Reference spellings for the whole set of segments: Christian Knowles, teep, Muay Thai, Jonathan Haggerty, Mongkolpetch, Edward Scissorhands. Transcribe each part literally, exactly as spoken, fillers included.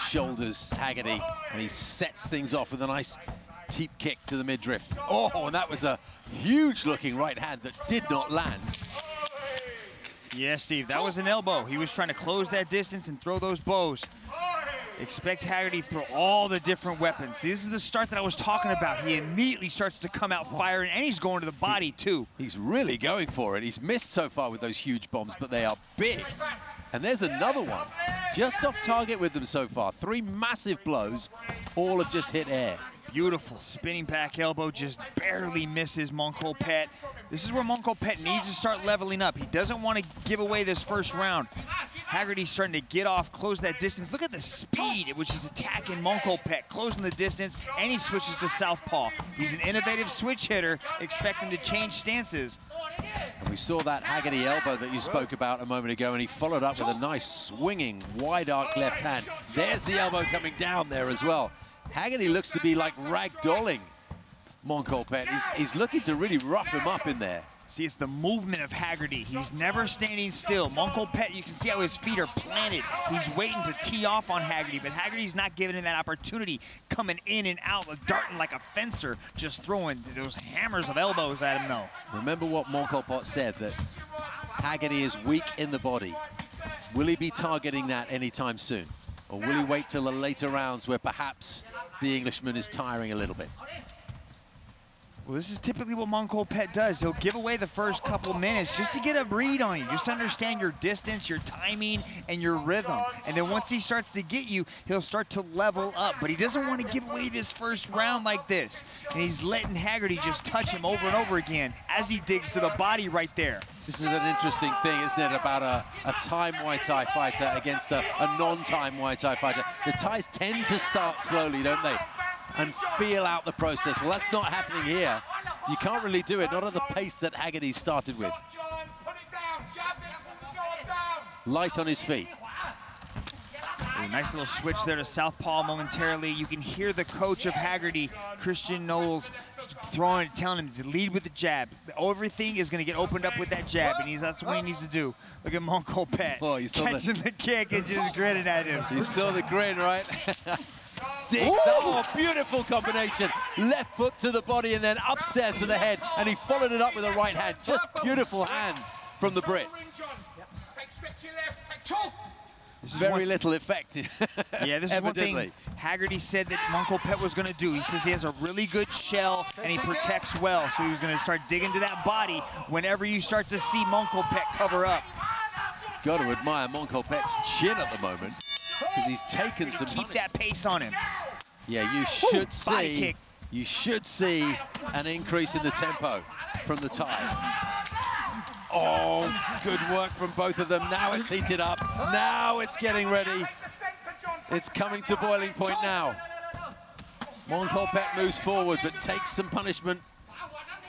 Shoulders Haggerty, and he sets things off with a nice teep kick to the midriff. Oh, and that was a huge looking right hand that did not land. Yeah, Steve, that was an elbow. He was trying to close that distance and throw those bows. Expect Haggerty to throw all the different weapons. This is the start that I was talking about. He immediately starts to come out firing, and he's going to the body he, too. He's really going for it. He's missed so far with those huge bombs, but they are big. And there's another one. Just off target with them so far. Three massive blows, all have just hit air. Beautiful spinning back elbow, just barely misses Mongkolpetch. This is where Mongkolpetch needs to start leveling up. He doesn't want to give away this first round. Haggerty's starting to get off, close that distance. Look at the speed at which he's attacking Mongkolpetch, closing the distance, and he switches to southpaw. He's an innovative switch hitter, expecting to change stances. And we saw that Haggerty elbow that you spoke about a moment ago, and he followed up with a nice swinging, wide arc left hand. There's the elbow coming down there as well. Haggerty looks to be like ragdolling Mongkolpetch. He's, he's looking to really rough him up in there. See, it's the movement of Haggerty. He's never standing still. Mongkolpetch, you can see how his feet are planted. He's waiting to tee off on Haggerty, but Haggerty's not giving him that opportunity, coming in and out, darting like a fencer, just throwing those hammers of elbows at him, though. Remember what Mongkolpetch said, that Haggerty is weak in the body. Will he be targeting that anytime soon? Or will he wait till the later rounds where perhaps the Englishman is tiring a little bit? Well, this is typically what Mongkolpetch does. He'll give away the first couple minutes just to get a read on you, just to understand your distance, your timing, and your rhythm. And then once he starts to get you, he'll start to level up. But he doesn't want to give away this first round like this. And he's letting Haggerty just touch him over and over again as he digs to the body right there. This is an interesting thing, isn't it, about a, a Thai Muay Thai fighter against a, a non-Thai Muay Thai fighter. The Thais tend to start slowly, don't they, and feel out the process. Well, that's not happening here. You can't really do it, not at the pace that Haggerty started with. Light on his feet. Ooh, nice little switch there to southpaw momentarily. You can hear the coach of Haggerty, Christian Knowles, throwing, telling him to lead with the jab. Everything is going to get opened up with that jab, and he's, that's what he needs to do. Look at Mongkolpetch oh, catching the... the kick and just grinning at him. You saw the grin, right? Digs. Oh, beautiful combination. Left hook to the body and then upstairs to the head, and he followed it up with a right hand. Just beautiful hands from the Brit. This is very little effect. Yeah, this is one thing Haggerty said that Mongkolpetch was going to do. He says he has a really good shell and he protects well, so he was going to start digging to that body whenever you start to see Mongkolpetch cover up. Got to admire Mongkolpetch's chin at the moment, because he's taken some. Keep money. That pace on him. Yeah, you should Ooh, see. Kick. You should see an increase in the tempo from the Thai. Oh, good work from both of them. Now it's heated up. Now it's getting ready. It's coming to boiling point now. Mongkolpetch moves forward, but takes some punishment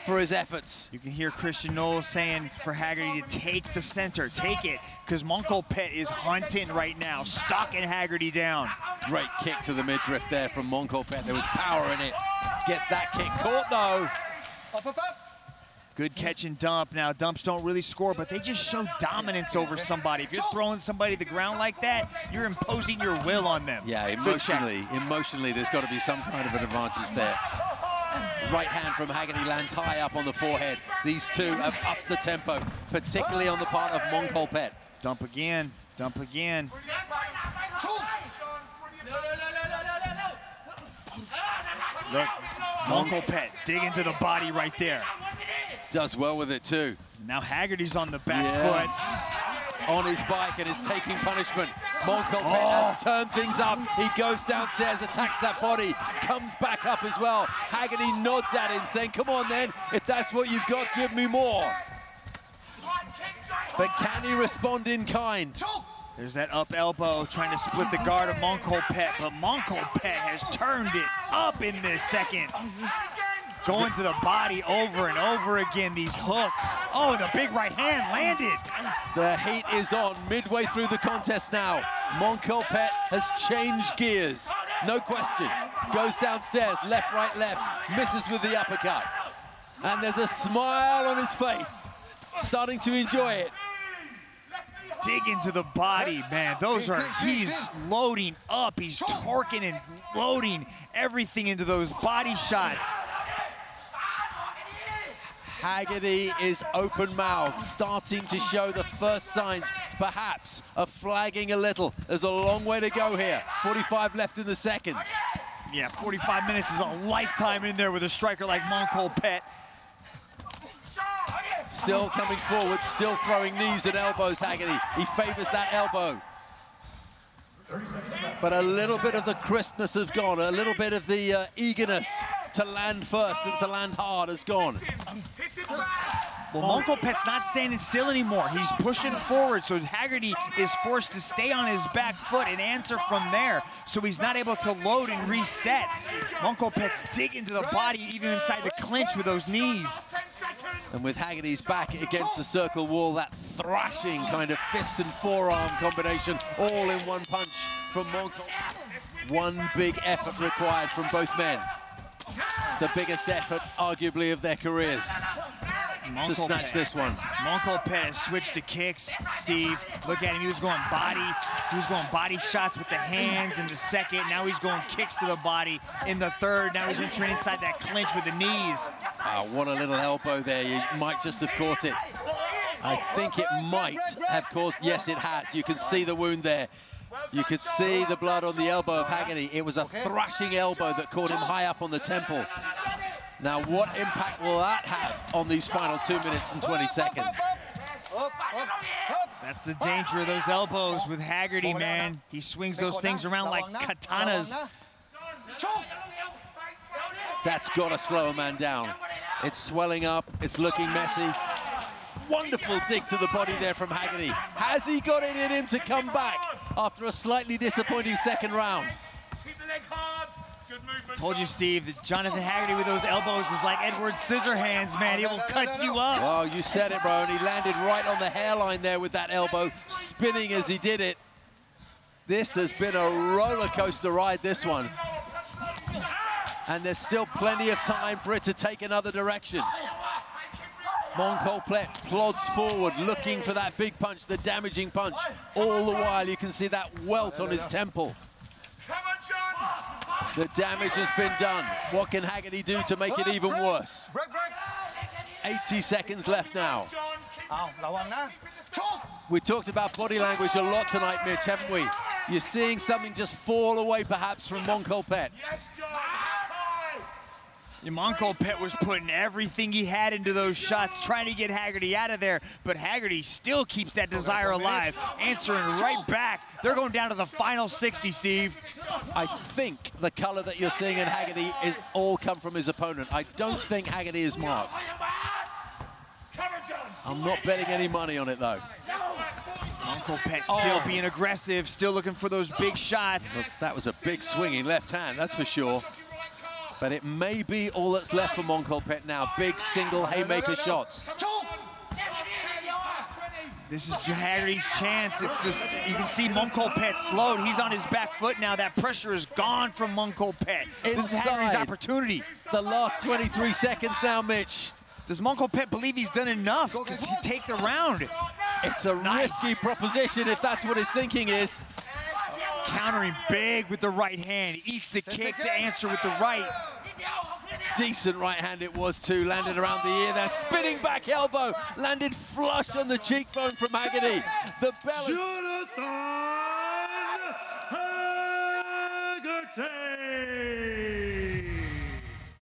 for his efforts. You can hear Christian Knowles saying for Haggerty to take the center, take it, because Mongkolpetch is hunting right now, stalking Haggerty down. Great kick to the midriff there from Mongkolpetch. There was power in it. Gets that kick caught, though. Up, up, up. Good catch and dump. Now, dumps don't really score, but they just show dominance over somebody. If you're throwing somebody to the ground like that, you're imposing your will on them. Yeah, emotionally, emotionally, there's got to be some kind of an advantage there. Right hand from Haggerty lands high up on the forehead. These two have upped the tempo, particularly on the part of Mongkolpetch. Dump again, dump again. Look, Mongkolpetch digging to the body right there. Does well with it too. Now Haggerty's on the back yeah. foot. On his bike and is taking punishment. Mongkolpetch oh. has turned things up. He goes downstairs, attacks that body, comes back up as well. Haggerty nods at him saying, come on then, if that's what you've got, give me more. but can he respond in kind? There's that up elbow trying to split the guard of Mongkolpetch, but Mongkolpetch has turned it up in this second. Going to the body over and over again, these hooks. Oh, the big right hand landed. The heat is on midway through the contest now. Mongkolpetch has changed gears, no question. Goes downstairs, left, right, left, misses with the uppercut. And there's a smile on his face, starting to enjoy it. Dig into the body, man. Those are, he's loading up, he's torquing and loading everything into those body shots. Haggerty is open-mouthed, starting to show the first signs, perhaps, of flagging a little. There's a long way to go here. forty-five left in the second. Yeah, forty-five minutes is a lifetime in there with a striker like Mongkolpetch. Still coming forward, still throwing knees and elbows, Haggerty. He favors that elbow. But a little bit of the crispness has gone, a little bit of the uh, eagerness to land first and to land hard has gone. Well, Mongkolpetch's not standing still anymore. He's pushing forward, so Haggerty is forced to stay on his back foot and answer from there, so he's not able to load and reset. Mongkolpetch's digging to the body, even inside the clinch with those knees. And with Haggerty's back against the circle wall, that thrashing kind of fist and forearm combination, all in one punch from Mongkolpetch. One big effort required from both men. The biggest effort, arguably, of their careers. Mongkolpetch. To snatch this one. Mongkolpetch has switched to kicks, Steve. Look at him, he was going body. He was going body shots with the hands in the second. Now he's going kicks to the body in the third. Now he's entering inside that clinch with the knees. Oh, what a little elbow there. You might just have caught it. I think it might have caused, yes, it has. You can see the wound there. You could see the blood on the elbow of Haggerty. It was a thrashing elbow that caught him high up on the temple. Now, what impact will that have on these final two minutes and twenty seconds? That's the danger of those elbows with Haggerty, man. He swings those things around like katanas. That's got to slow a man down. It's swelling up. It's looking messy. Wonderful dig to the body there from Haggerty. Has he got it in him to come back after a slightly disappointing second round? Told you, Steve, that Jonathan Haggerty with those elbows is like Edward Scissorhands, man. He will cut you up. Oh, you said it, bro, and he landed right on the hairline there with that elbow, spinning as he did it. This has been a roller coaster ride, this one. And there's still plenty of time for it to take another direction. Mongkolpetch plods forward, looking for that big punch, the damaging punch. All the while, you can see that welt on his temple. The damage has been done. What can Haggerty do to make it even worse? eighty seconds left now. We talked about body language a lot tonight, Mitch, haven't we? You're seeing something just fall away, perhaps, from Mongkolpetch. Mongkolpetch was putting everything he had into those shots, trying to get Haggerty out of there, but Haggerty still keeps that desire alive, answering right back. They're going down to the final sixty, Steve. I think the color that you're seeing in Haggerty is all come from his opponent. I don't think Haggerty is marked. I'm not betting any money on it, though. Mongkolpetch oh. still being aggressive, still looking for those big shots. Well, that was a big swinging left hand, that's for sure. But it may be all that's left for Mongkolpetch now. Big single haymaker shots. This is Haggerty's chance. It's just, you can see Mongkolpetch slowed. He's on his back foot now. That pressure is gone from Mongkolpetch. This is Haggerty's opportunity. The last twenty-three seconds now, Mitch. Does Mongkolpetch believe he's done enough to take the round? It's a nice. risky proposition if that's what his thinking is. Countering big with the right hand. Eats the kick to answer with the right. Decent right hand it was too, landed around the ear there. Spinning back elbow, landed flush on the cheekbone from Haggerty. The bell. Jonathan Haggerty!